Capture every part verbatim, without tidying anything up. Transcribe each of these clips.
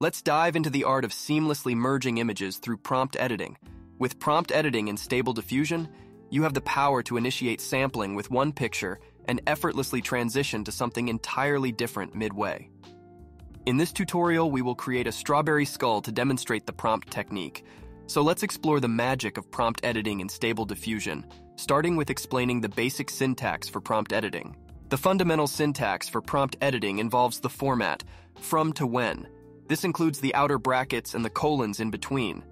Let's dive into the art of seamlessly merging images through prompt editing. With prompt editing in Stable Diffusion, you have the power to initiate sampling with one picture and effortlessly transition to something entirely different midway. In this tutorial, we will create a strawberry skull to demonstrate the prompt technique. So let's explore the magic of prompt editing in Stable Diffusion, starting with explaining the basic syntax for prompt editing. The fundamental syntax for prompt editing involves the format, from to when. This includes the outer brackets and the colons in between,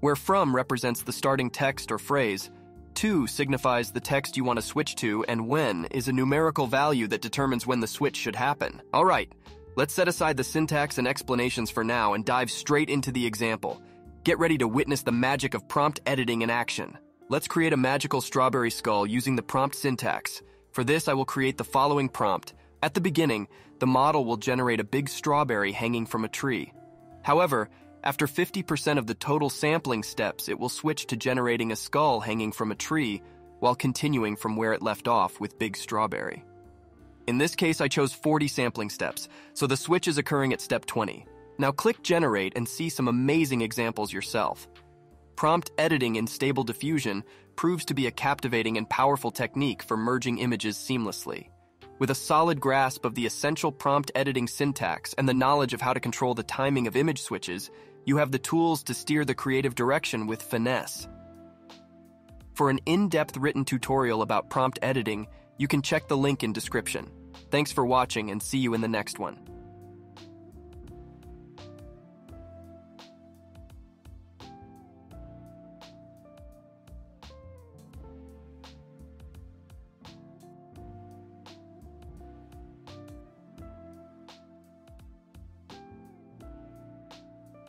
where from represents the starting text or phrase, to signifies the text you want to switch to, and when is a numerical value that determines when the switch should happen. All right, let's set aside the syntax and explanations for now and dive straight into the example. Get ready to witness the magic of prompt editing in action. Let's create a magical strawberry skull using the prompt syntax. For this, I will create the following prompt. At the beginning, the model will generate a big strawberry hanging from a tree. However, after fifty percent of the total sampling steps, it will switch to generating a skull hanging from a tree while continuing from where it left off with big strawberry. In this case, I chose forty sampling steps, so the switch is occurring at step twenty. Now click Generate and see some amazing examples yourself. Prompt editing in Stable Diffusion proves to be a captivating and powerful technique for merging images seamlessly. With a solid grasp of the essential prompt editing syntax and the knowledge of how to control the timing of image switches, you have the tools to steer the creative direction with finesse. For an in-depth written tutorial about prompt editing, you can check the link in description. Thanks for watching and see you in the next one.